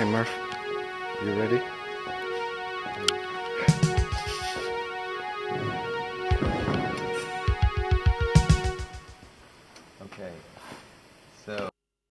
Okay, Murph, you ready?